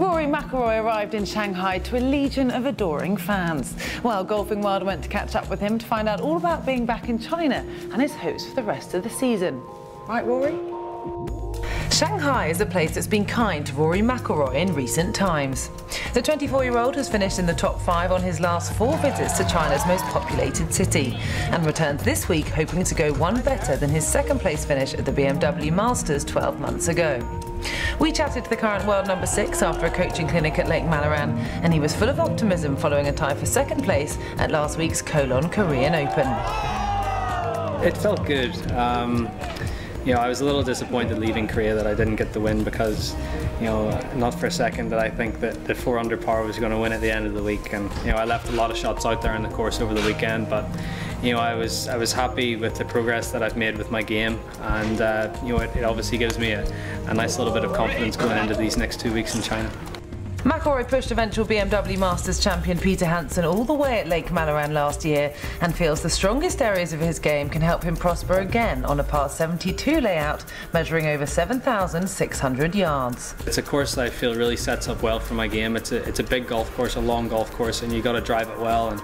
Rory McIlroy arrived in Shanghai to a legion of adoring fans. Well, Golfing World went to catch up with him to find out all about being back in China and his hopes for the rest of the season. Right, Rory? Shanghai is a place that's been kind to Rory McIlroy in recent times. The 24-year-old has finished in the top 5 on his last 4 visits to China's most populated city and returns this week hoping to go one better than his second-place finish at the BMW Masters 12 months ago. We chatted to the current world number 6 after a coaching clinic at Lake Maloran, and he was full of optimism following a tie for second place at last week's Kolon Korean Open. It felt good. You know, I was a little disappointed leaving Korea that I didn't get the win because, you know, not for a second did I think that the 4 under par was going to win at the end of the week. And, you know, I left a lot of shots out there in the course over the weekend, but, you know, I was happy with the progress that I've made with my game, and, you know, it obviously gives me a nice little bit of confidence going into these next 2 weeks in China. McIlroy pushed eventual BMW Masters champion Peter Hansen all the way at Lake Maloran last year and feels the strongest areas of his game can help him prosper again on a par 72 layout measuring over 7,600 yards. It's a course that I feel really sets up well for my game. It's a big golf course, a long golf course, and you've got to drive it well, and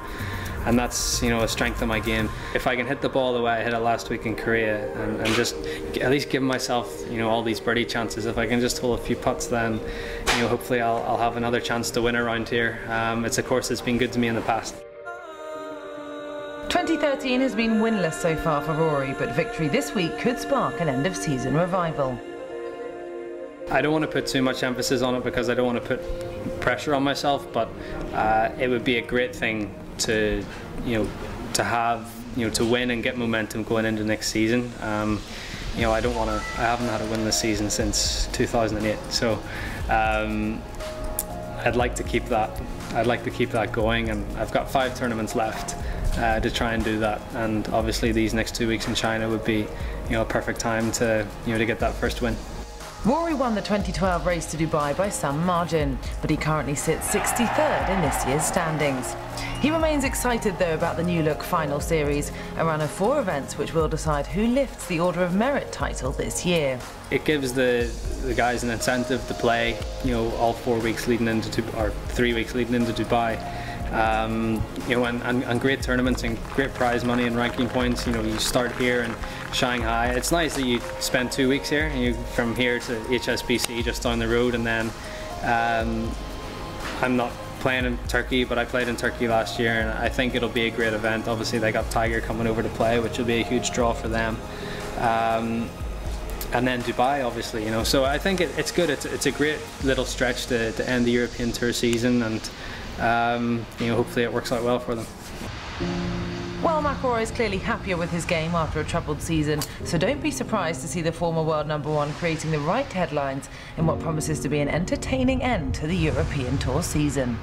that's, you know, a strength of my game. If I can hit the ball the way I hit it last week in Korea and just at least give myself, you know, all these birdie chances, if I can just hole a few putts, then, you know, hopefully I'll have another chance to win around here. It's a course that's been good to me in the past. 2013 has been winless so far for Rory, but victory this week could spark an end-of-season revival. I don't want to put too much emphasis on it because I don't want to put pressure on myself, but it would be a great thing to win and get momentum going into next season. You know, I haven't had a win this season since 2008, so I'd like to keep that going, and I've got 5 tournaments left to try and do that, and obviously these next 2 weeks in China would be, you know, a perfect time to, you know, to get that first win. Rory won the 2012 race to Dubai by some margin, but he currently sits 63rd in this year's standings. He remains excited, though, about the new look final series, a run of 4 events which will decide who lifts the Order of Merit title this year. It gives the guys an incentive to play, you know, all 4 weeks leading into, or 3 weeks leading into Dubai. You know, and great tournaments and great prize money and ranking points. You know, you start here in Shanghai. It's nice that you spend 2 weeks here, and you from here to HSBC just down the road, and then I'm not playing in Turkey, but I played in Turkey last year, and I think it'll be a great event. Obviously, they got Tiger coming over to play, which will be a huge draw for them. And then Dubai, obviously, you know. So I think it's good. It's a great little stretch to end the European Tour season, and you know, hopefully it works out well for them. Well, McIlroy is clearly happier with his game after a troubled season, so don't be surprised to see the former world number 1 creating the right headlines in what promises to be an entertaining end to the European Tour season.